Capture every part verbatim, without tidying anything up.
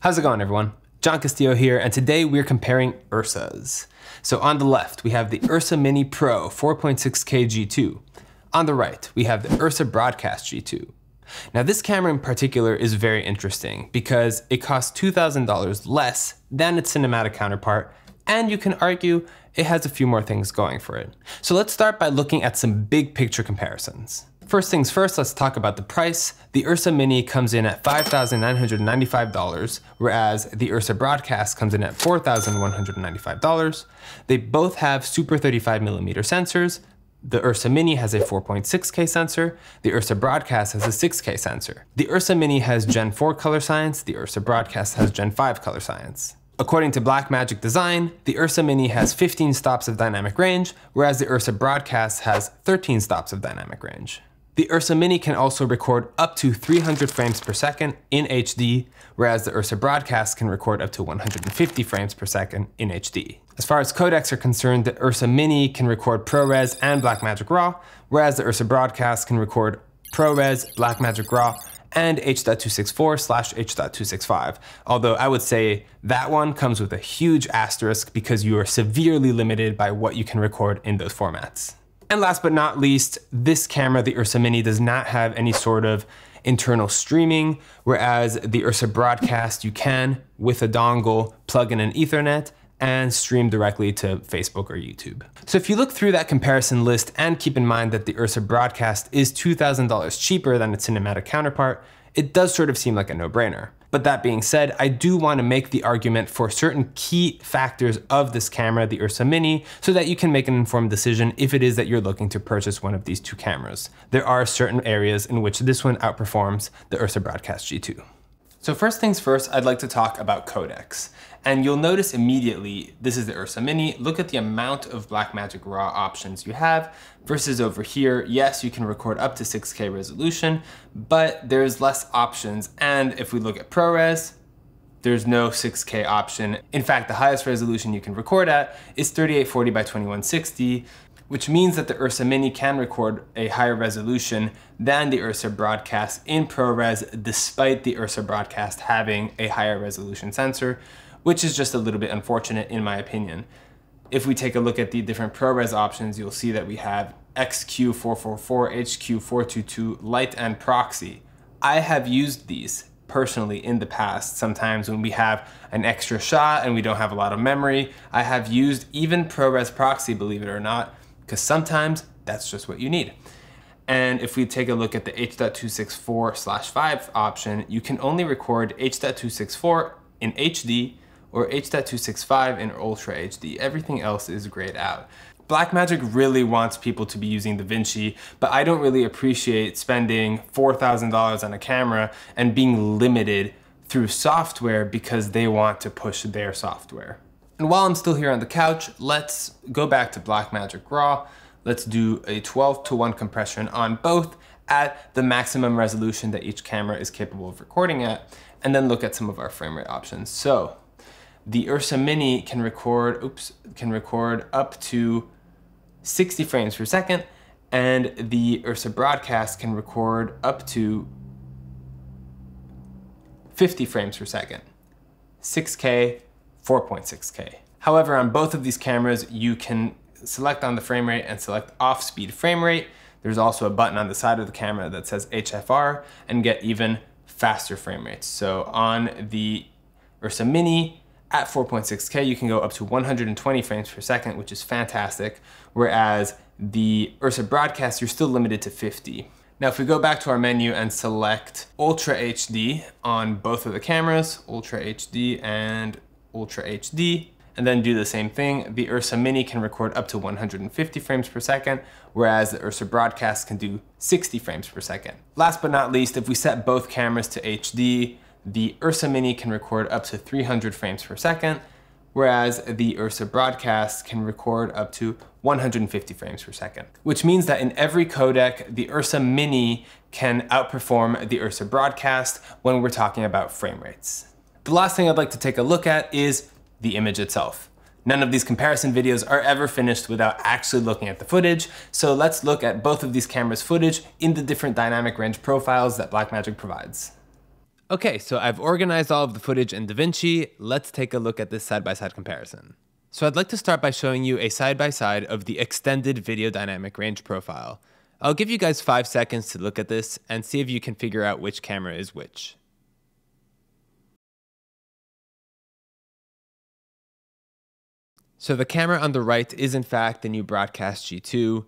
How's it going, everyone? John Castillo here, and today we're comparing URSAs. So on the left, we have the URSA Mini Pro four point six K G two. On the right, we have the URSA Broadcast G two. Now this camera in particular is very interesting because it costs two thousand dollars less than its cinematic counterpart, and you can argue it has a few more things going for it. So let's start by looking at some big picture comparisons. First things first, let's talk about the price. The URSA Mini comes in at five thousand nine hundred ninety-five dollars, whereas the URSA Broadcast comes in at four thousand one hundred ninety-five dollars. They both have super thirty-five millimeter sensors. The URSA Mini has a four point six K sensor. The URSA Broadcast has a six K sensor. The URSA Mini has Gen four color science. The URSA Broadcast has Gen five color science. According to Blackmagic Design, the URSA Mini has fifteen stops of dynamic range, whereas the URSA Broadcast has thirteen stops of dynamic range. The URSA Mini can also record up to three hundred frames per second in H D, whereas the URSA Broadcast can record up to one hundred fifty frames per second in H D. As far as codecs are concerned, the URSA Mini can record ProRes and Blackmagic RAW, whereas the URSA Broadcast can record ProRes, Blackmagic RAW, and H dot two sixty-four slash H dot two sixty-five. Although I would say that one comes with a huge asterisk because you are severely limited by what you can record in those formats. And last but not least, this camera, the URSA Mini, does not have any sort of internal streaming, whereas the URSA Broadcast, you can, with a dongle, plug in an Ethernet and stream directly to Facebook or YouTube. So if you look through that comparison list and keep in mind that the URSA Broadcast is two thousand dollars cheaper than its cinematic counterpart, it does sort of seem like a no-brainer. But that being said, I do want to make the argument for certain key factors of this camera, the URSA Mini, so that you can make an informed decision if it is that you're looking to purchase one of these two cameras. There are certain areas in which this one outperforms the URSA Broadcast G two. So first things first, I'd like to talk about codecs. And you'll notice immediately, this is the URSA Mini. Look at the amount of Blackmagic RAW options you have versus over here. Yes, you can record up to six K resolution, but there's less options. And if we look at ProRes, there's no six K option. In fact, the highest resolution you can record at is thirty-eight forty by twenty-one sixty, which means that the URSA Mini can record a higher resolution than the URSA Broadcast in ProRes, despite the URSA Broadcast having a higher resolution sensor, which is just a little bit unfortunate in my opinion. If we take a look at the different ProRes options, you'll see that we have X Q four forty-four, H Q four twenty-two, Light, and Proxy. I have used these personally in the past, sometimes when we have an extra shot and we don't have a lot of memory. I have used even ProRes Proxy, believe it or not, because sometimes that's just what you need. And if we take a look at the H dot two sixty-four slash five option, you can only record H dot two sixty-four in H D or H dot two sixty-five in Ultra H D. Everything else is grayed out. Blackmagic really wants people to be using DaVinci, but I don't really appreciate spending four thousand dollars on a camera and being limited through software because they want to push their software. And while I'm still here on the couch, let's go back to Blackmagic RAW. Let's do a twelve to one compression on both at the maximum resolution that each camera is capable of recording at, and then look at some of our frame rate options. So the URSA Mini can record, oops, can record up to sixty frames per second, and the URSA Broadcast can record up to fifty frames per second, six K, four point six K. However, on both of these cameras, you can select on the frame rate and select off speed frame rate. There's also a button on the side of the camera that says H F R and get even faster frame rates. So on the URSA Mini at four point six K, you can go up to one hundred twenty frames per second, which is fantastic. Whereas the URSA Broadcast, you're still limited to fifty. Now, if we go back to our menu and select Ultra H D on both of the cameras, Ultra H D and Ultra H D, and then do the same thing. The URSA Mini can record up to one hundred fifty frames per second, whereas the URSA Broadcast can do sixty frames per second. Last but not least, if we set both cameras to H D, the URSA Mini can record up to three hundred frames per second, whereas the URSA Broadcast can record up to one hundred fifty frames per second, which means that in every codec, the URSA Mini can outperform the URSA Broadcast when we're talking about frame rates. The last thing I'd like to take a look at is the image itself. None of these comparison videos are ever finished without actually looking at the footage, so let's look at both of these cameras' footage in the different dynamic range profiles that Blackmagic provides. Okay, so I've organized all of the footage in DaVinci. Let's take a look at this side-by-side comparison. So I'd like to start by showing you a side-by-side of the extended video dynamic range profile. I'll give you guys five seconds to look at this and see if you can figure out which camera is which. So the camera on the right is in fact the new Broadcast G two.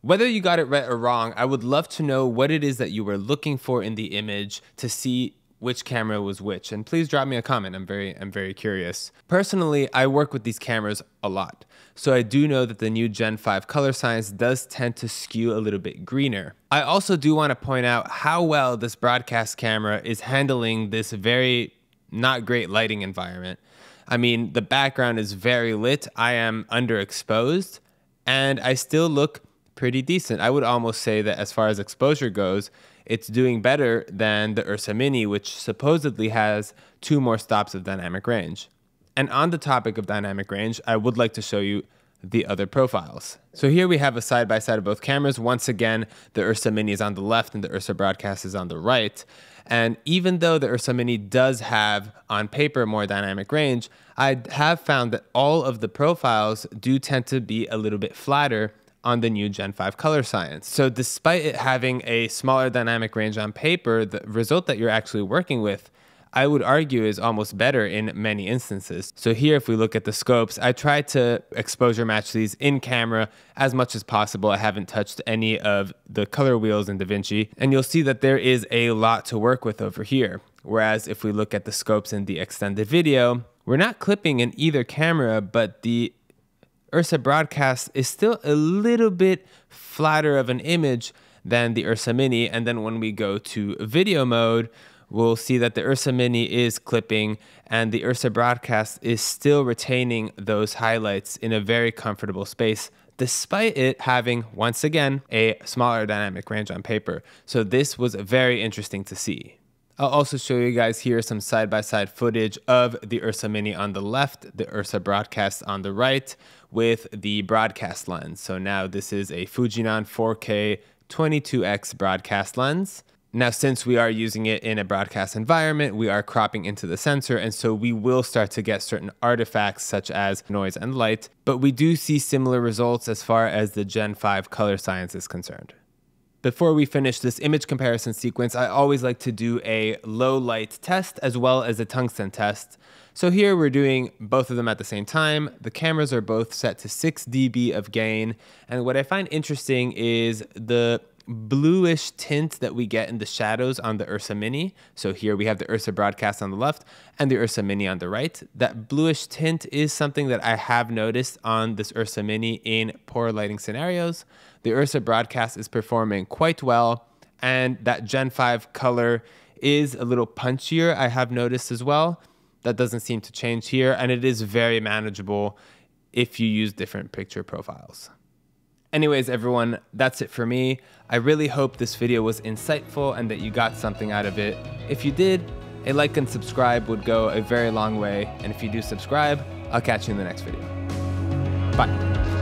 Whether you got it right or wrong, I would love to know what it is that you were looking for in the image to see which camera was which, and please drop me a comment. I'm very, I'm very curious. Personally, I work with these cameras a lot, so I do know that the new Gen five color science does tend to skew a little bit greener. I also do want to point out how well this Broadcast camera is handling this very not great lighting environment. I mean, the background is very lit, I am underexposed, and I still look pretty decent. I would almost say that as far as exposure goes, it's doing better than the URSA Mini, which supposedly has two more stops of dynamic range. And on the topic of dynamic range, I would like to show you the other profiles. So here we have a side-by-side of both cameras. Once again, the URSA Mini is on the left and the URSA Broadcast is on the right. And even though the URSA Mini does have, on paper, more dynamic range, I have found that all of the profiles do tend to be a little bit flatter on the new Gen five color science. So despite it having a smaller dynamic range on paper, the result that you're actually working with, I would argue, is almost better in many instances. So here, if we look at the scopes, I tried to exposure match these in camera as much as possible. I haven't touched any of the color wheels in DaVinci, and you'll see that there is a lot to work with over here. Whereas if we look at the scopes in the extended video, we're not clipping in either camera, but the URSA Broadcast is still a little bit flatter of an image than the URSA Mini. And then when we go to video mode, we'll see that the URSA Mini is clipping and the URSA Broadcast is still retaining those highlights in a very comfortable space, despite it having, once again, a smaller dynamic range on paper. So this was very interesting to see. I'll also show you guys here some side-by-side footage of the URSA Mini on the left, the URSA Broadcast on the right, with the Broadcast lens. So now this is a Fujinon four K twenty-two X Broadcast lens. Now, since we are using it in a broadcast environment, we are cropping into the sensor, and so we will start to get certain artifacts such as noise and light, but we do see similar results as far as the Gen five color science is concerned. Before we finish this image comparison sequence, I always like to do a low light test as well as a tungsten test. So here we're doing both of them at the same time. The cameras are both set to six D B of gain. And what I find interesting is the bluish tint that we get in the shadows on the URSA Mini. So here we have the URSA Broadcast on the left and the URSA Mini on the right. That bluish tint is something that I have noticed on this URSA Mini in poor lighting scenarios. The URSA Broadcast is performing quite well, and that Gen five color is a little punchier, I have noticed as well. That doesn't seem to change here, and it is very manageable if you use different picture profiles. Anyways, everyone, that's it for me. I really hope this video was insightful and that you got something out of it. If you did, a like and subscribe would go a very long way. And if you do subscribe, I'll catch you in the next video. Bye.